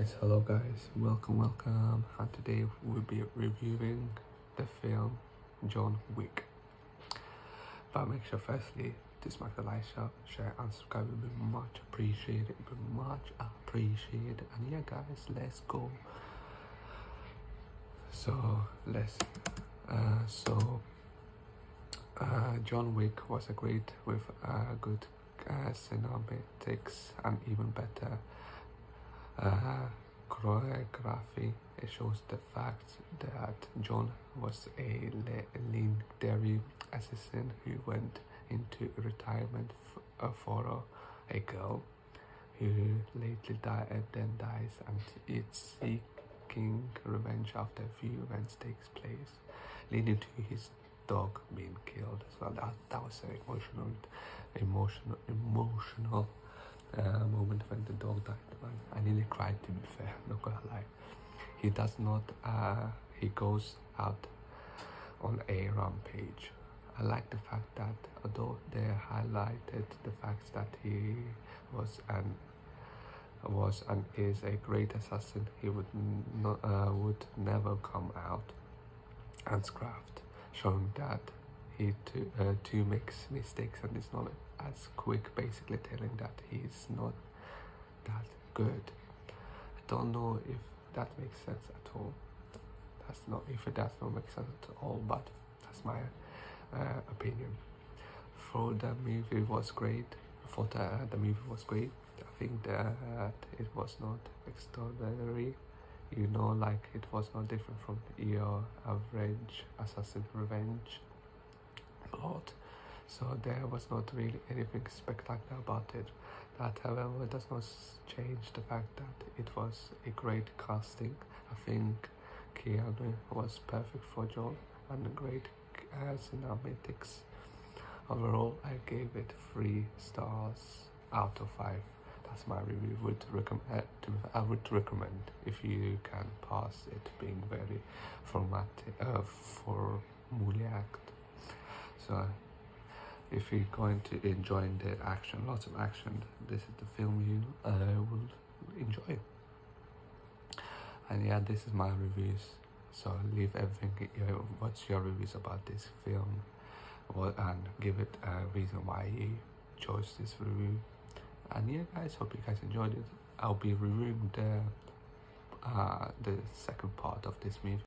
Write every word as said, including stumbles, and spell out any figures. guys, hello guys, welcome, welcome, and today we'll be reviewing the film John Wick. But make sure firstly to smack the like, share and subscribe, it would be much appreciated, it would be much appreciated. And yeah guys, let's go. So let's, uh, so uh, John Wick was agreed with a good uh, cinematics and even better Uh, choreography. It shows the fact that John was a legendary assassin who went into retirement f uh, for a girl who later died and then dies, and it's seeking revenge after a few events takes place, leading to his dog being killed as well. That, that was an emotional, emotional, emotional Uh, moment when the dog died, man. I nearly cried, to be fair, not gonna lie. He does not, uh, he goes out on a rampage. I like the fact that although they highlighted the fact that he was an was and is a great assassin, he would not uh, would never come out and scrapped, showing that he too, uh, too makes mistakes and is not as quick, basically telling that he's not that good. I don't know if that makes sense at all. That's not if it does not make sense at all, but that's my uh, opinion. For the movie was great. For the, uh, the movie was great. I think that it was not extraordinary. You know, like it was not different from your average assassin revenge plot. So there was not really anything spectacular about it. That however does not change the fact that it was a great casting. I think Keanu was perfect for John and great uh, cinematics. Overall I gave it three stars out of five. That's my review. Would recommend, I would recommend if you can pass it being very formative, uh, formulaic. So if you're going to enjoy the action, lots of action, this is the film you uh, will enjoy. And yeah, this is my reviews. So leave everything, uh, what's your reviews about this film, well, and give it a reason why you chose this review. And yeah guys, hope you guys enjoyed it. I'll be reviewing the, uh, the second part of this movie.